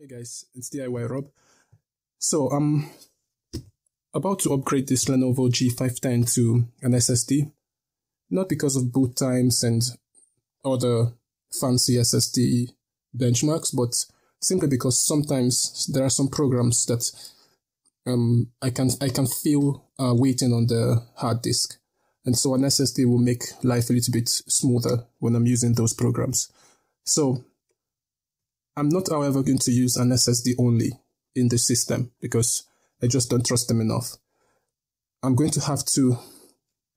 Hey guys, it's DIY Rob. So I'm about to upgrade this Lenovo G510 to an SSD. Not because of boot times and other fancy SSD benchmarks, but simply because sometimes there are some programs that I can feel are waiting on the hard disk. And so an SSD will make life a little bit smoother when I'm using those programs. So I'm not, however, going to use an SSD only in this system because I just don't trust them enough. I'm going to have to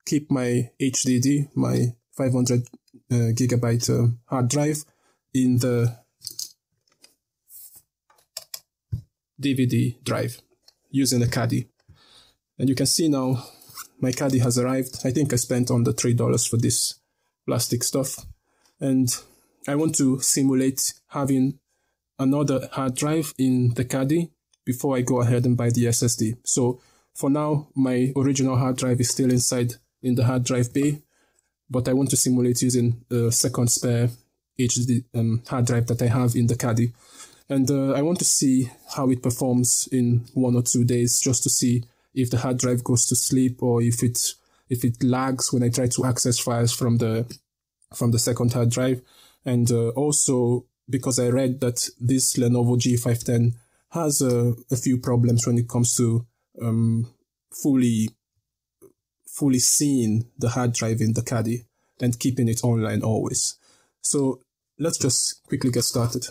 keep my HDD, my 500 gigabyte hard drive, in the DVD drive using a caddy. And you can see now my caddy has arrived. I think I spent under $3 for this plastic stuff. And I want to simulate having another hard drive in the caddy before I go ahead and buy the SSD. So for now, my original hard drive is still inside in the hard drive bay, but I want to simulate using a second spare HD hard drive that I have in the caddy. And I want to see how it performs in 1 or 2 days, just to see if the hard drive goes to sleep or if it lags when I try to access files from the second hard drive. And also, because I read that this Lenovo G510 has a few problems when it comes to fully seeing the hard drive in the caddy and keeping it online always. So let's just quickly get started.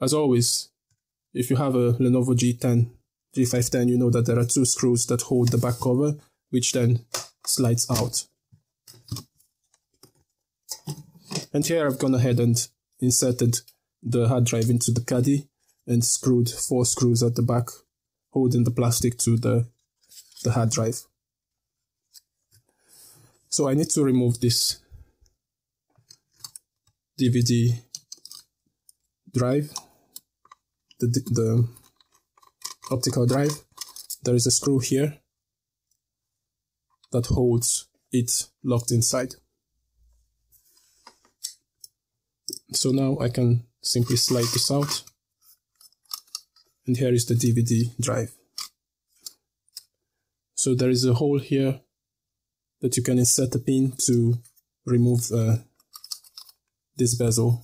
As always, if you have a Lenovo G510, you know that there are two screws that hold the back cover, which then slides out. And here I've gone ahead and inserted the hard drive into the caddy and screwed 4 screws at the back, holding the plastic to the hard drive. So I need to remove this DVD drive, the optical drive. There is a screw here that holds it locked inside. So now I can simply slide this out, and here is the DVD drive. So there is a hole here that you can insert a pin to remove this bezel.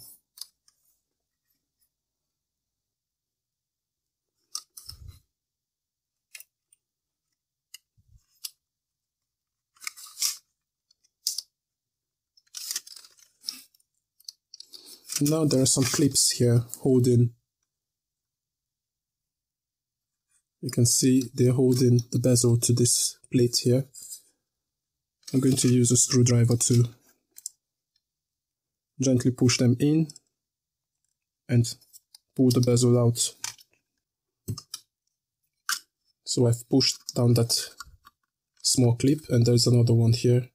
Now there are some clips here holding, you can see they're holding the bezel to this plate here. I'm going to use a screwdriver to gently push them in and pull the bezel out. So I've pushed down that small clip, and there's another one here.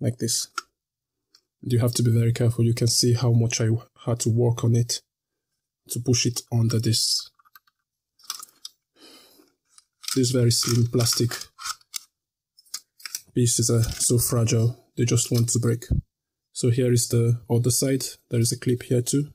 Like this. And you have to be very careful. You can see how much I had to work on it to push it under this very slim plastic pieces are so fragile, they just want to break. So here is the other side. There is a clip here too.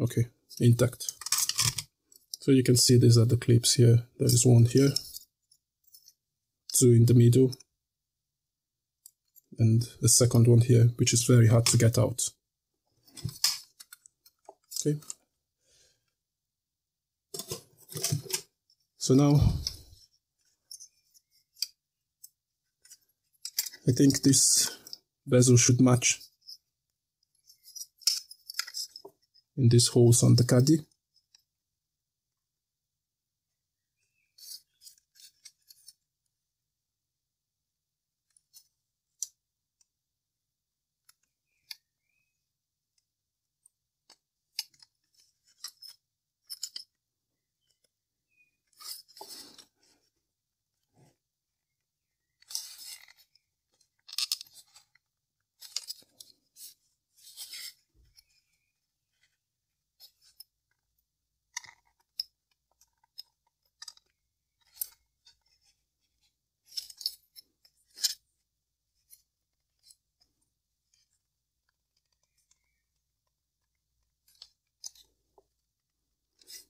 Okay, intact. So you can see these are the clips here. There is one here, 2 in the middle, and a second one here, which is very hard to get out. Okay. So now, I think this bezel should match in these holes on the caddy.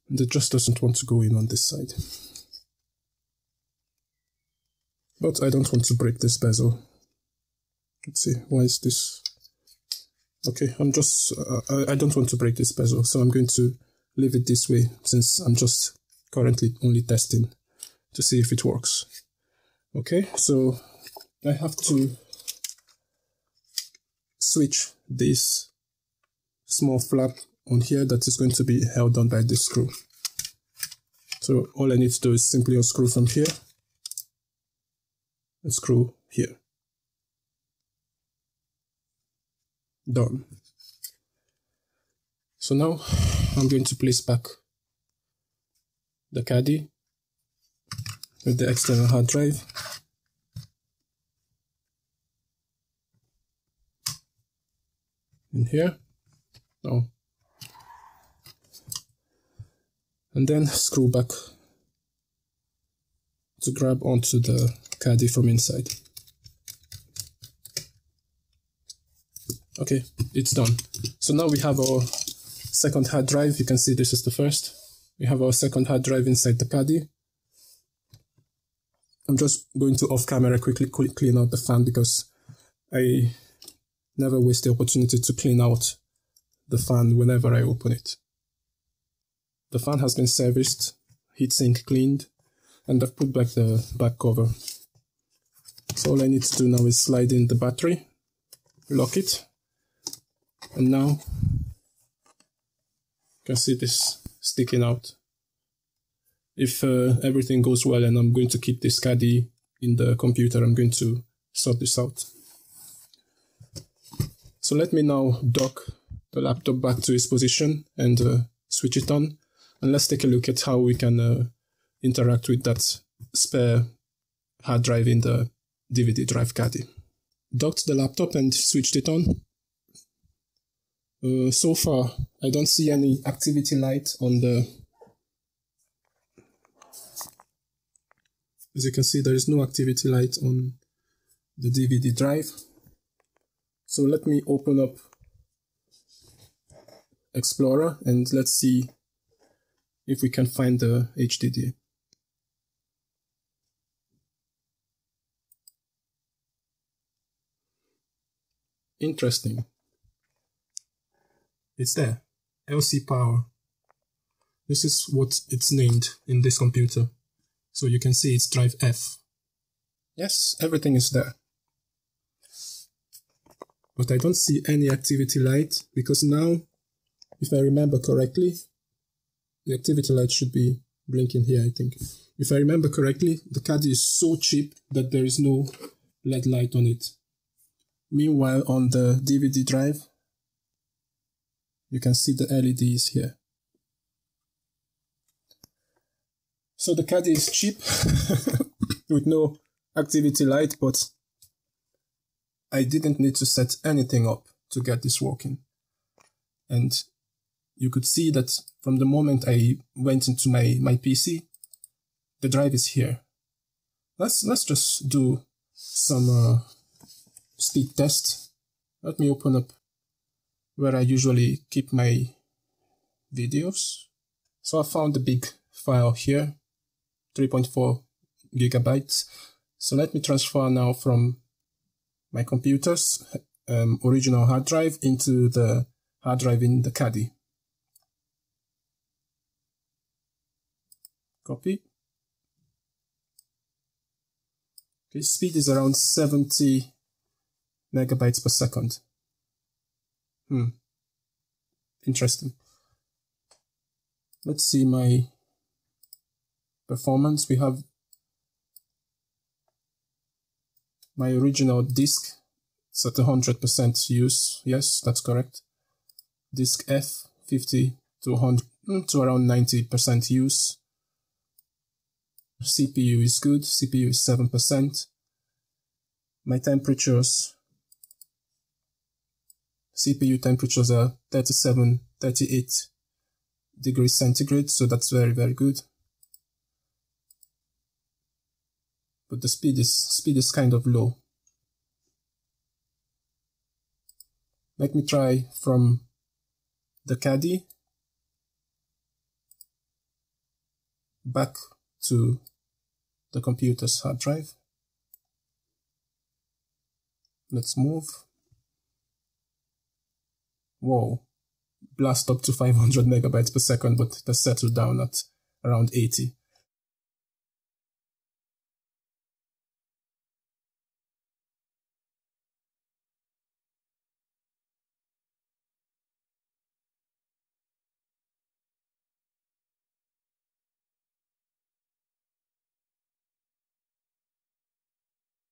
and it just doesn't want to go in on this side. But I don't want to break this bezel. Let's see, why is this? Okay, I'm just, I don't want to break this bezel, so I'm going to leave it this way since I'm just currently only testing to see if it works. Okay, so I have to switch this small flap on here that is going to be held down by this screw. So all I need to do is simply unscrew from here and screw here. Done. So now I'm going to place back the caddy with the external hard drive. In here. Now. And then screw back to grab onto the caddy from inside. Okay, it's done. So now we have our second hard drive. You can see this is the first. We have our second hard drive inside the caddy. I'm just going to off camera quickly clean out the fan because I never waste the opportunity to clean out the fan whenever I open it. The fan has been serviced, heatsink cleaned, and I've put back the back cover. So all I need to do now is slide in the battery, lock it, and now you can see this sticking out. If everything goes well and I'm going to keep this caddy in the computer, I'm going to sort this out. So let me now dock the laptop back to its position and switch it on, and let's take a look at how we can interact with that spare hard drive in the DVD drive caddy. Docked the laptop and switched it on. So far, I don't see any activity light on the... As you can see, there is no activity light on the DVD drive. So let me open up Explorer and let's see if we can find the HDD. Interesting. It's there. LC Power. This is what it's named in this computer. So you can see it's drive F. Yes, everything is there. But I don't see any activity light because now, if I remember correctly, the activity light should be blinking here, I think. If I remember correctly, the caddy is so cheap that there is no LED light on it. Meanwhile, on the DVD drive, you can see the LEDs here. So the caddy is cheap with no activity light, but I didn't need to set anything up to get this working. And you could see that from the moment I went into my PC, the drive is here. Let's just do some speed test. Let me open up where I usually keep my videos. So I found the big file here, 3.4 gigabytes. So let me transfer now from my computer's original hard drive into the hard drive in the caddy. Copy. Okay, speed is around 70 megabytes per second. Interesting. Let's see my performance. We have my original disk. It's at 100% use. Yes, that's correct. Disk F, 50 to 100 to around 90% use. CPU is good. CPU is 7%. My temperatures. CPU temperatures are 37, 38 degrees centigrade, so that's very, very good. But the speed is kind of low. Let me try from the caddy back to the computer's hard drive. Let's move. Whoa, blast up to 500 megabytes per second, but it has settled down at around 80.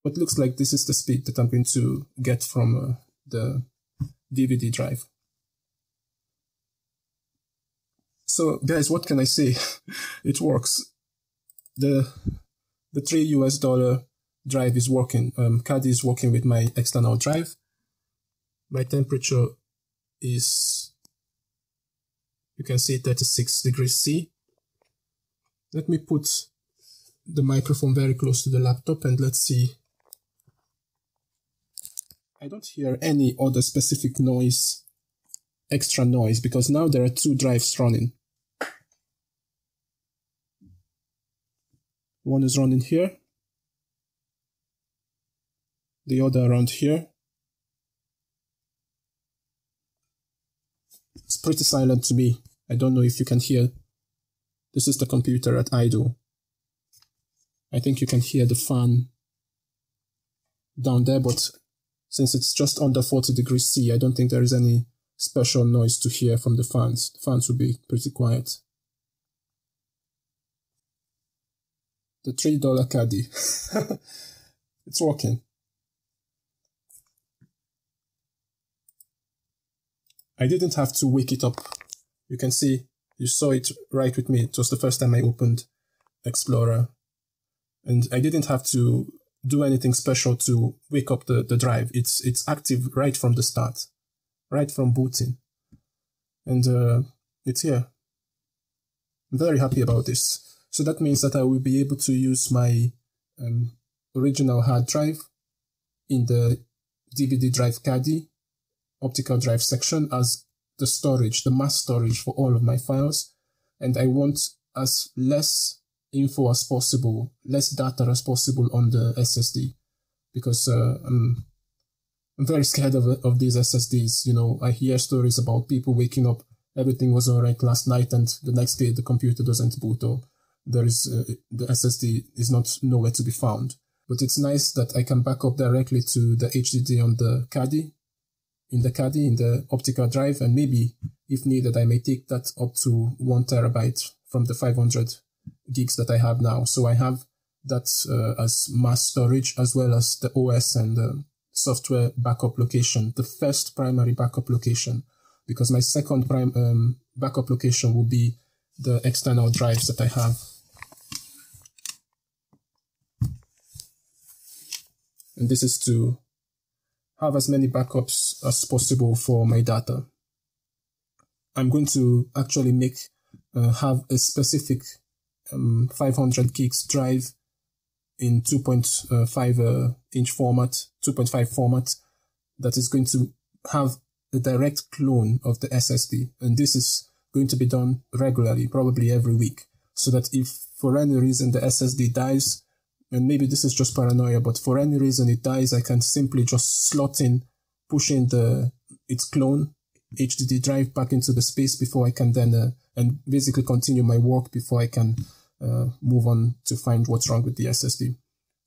But looks like this is the speed that I'm going to get from the DVD drive. So guys, what can I say? It works. The $3 drive is working. CAD is working with my external drive. My temperature is, you can see, 36 degrees C. Let me put the microphone very close to the laptop and let's see. I don't hear any other specific noise, extra noise, because now there are two drives running. One is running here, the other around here. It's pretty silent to me. I don't know if you can hear. This is the computer at idle. I think you can hear the fan down there, but since it's just under 40 degrees C, I don't think there is any special noise to hear from the fans. The fans will be pretty quiet. The $3 caddy. It's working. I didn't have to wake it up. You can see, you saw it right with me. It was the first time I opened Explorer. And I didn't have to do anything special to wake up the drive. It's active right from the start, right from booting. And it's here. I'm very happy about this. So that means that I will be able to use my original hard drive in the DVD drive caddy optical drive section as the storage, the mass storage for all of my files. And I want as less info as possible, less data as possible on the SSD, because I'm very scared of these SSDs. You know, I hear stories about people waking up, everything was all right last night, and the next day the computer doesn't boot, or there is the SSD is nowhere to be found. But it's nice that I can back up directly to the HDD on the caddy, in the optical drive, and maybe if needed I may take that up to 1 terabyte from the 500 gigs that I have now. So I have that as mass storage, as well as the OS and the software backup location, the first primary backup location, because my second backup location will be the external drives that I have. And this is to have as many backups as possible for my data. I'm going to actually make have a specific 500 gigs drive in 2.5 format that is going to have a direct clone of the SSD, and this is going to be done regularly, probably every week, so that if for any reason the SSD dies, and maybe this is just paranoia, but for any reason it dies, I can simply just slot in, push in its clone HDD drive back into the space before I can then and basically continue my work before I can move on to find what's wrong with the SSD.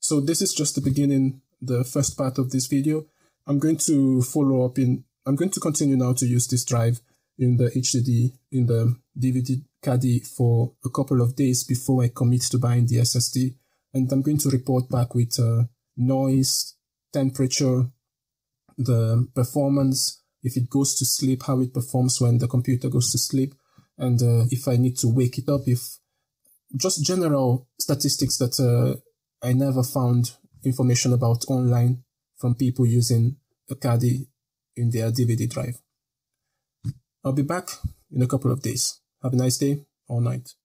So this is just the beginning, the first part of this video. I'm going to follow up I'm going to continue now to use this drive in the HDD, in the DVD caddy for a couple of days before I commit to buying the SSD. And I'm going to report back with noise, temperature, the performance, if it goes to sleep, how it performs when the computer goes to sleep, and if I need to wake it up, if just general statistics that I never found information about online from people using a caddy in their DVD drive. I'll be back in a couple of days. Have a nice day or night.